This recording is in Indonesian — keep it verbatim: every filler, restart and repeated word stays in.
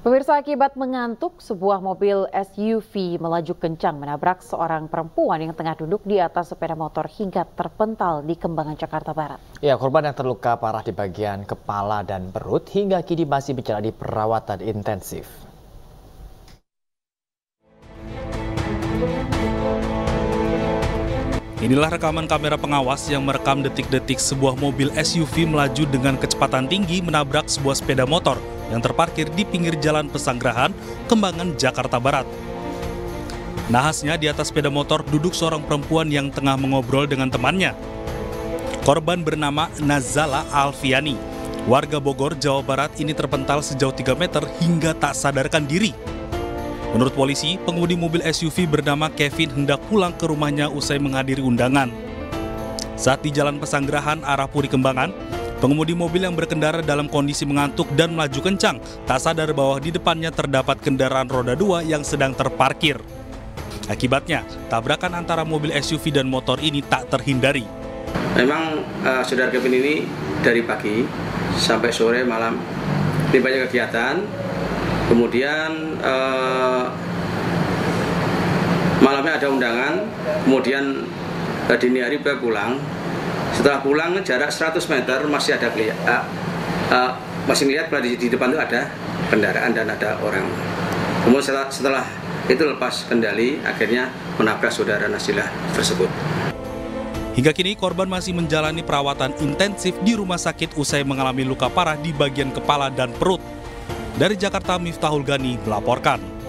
Pemirsa, akibat mengantuk, sebuah mobil S U V melaju kencang menabrak seorang perempuan yang tengah duduk di atas sepeda motor hingga terpental di Kembangan, Jakarta Barat. Ya, korban yang terluka parah di bagian kepala dan perut hingga kini masih menjalani perawatan intensif. Inilah rekaman kamera pengawas yang merekam detik-detik sebuah mobil S U V melaju dengan kecepatan tinggi menabrak sebuah sepeda motor yang terparkir di pinggir jalan Pesanggerahan, Kembangan, Jakarta Barat. Nahasnya di atas sepeda motor duduk seorang perempuan yang tengah mengobrol dengan temannya. Korban bernama Nazala Alfiani, warga Bogor, Jawa Barat, ini terpental sejauh tiga meter hingga tak sadarkan diri. Menurut polisi, pengemudi mobil S U V bernama Kevin hendak pulang ke rumahnya usai menghadiri undangan. Saat di jalan Pesanggerahan arah Puri Kembangan, pengemudi mobil yang berkendara dalam kondisi mengantuk dan melaju kencang, tak sadar bahwa di depannya terdapat kendaraan roda dua yang sedang terparkir. Akibatnya, tabrakan antara mobil S U V dan motor ini tak terhindari. Memang uh, saudara Kevin ini dari pagi sampai sore malam, ini banyak kegiatan, kemudian uh, malamnya ada undangan, kemudian uh, dini hari dia pulang. Setelah pulang jarak seratus meter masih ada uh, uh, masih melihat di, di depan itu ada kendaraan dan ada orang. Kemudian setelah, setelah itu lepas kendali, akhirnya menabrak saudara Nazila tersebut. Hingga kini korban masih menjalani perawatan intensif di rumah sakit usai mengalami luka parah di bagian kepala dan perut. Dari Jakarta, Miftahul Ghani melaporkan.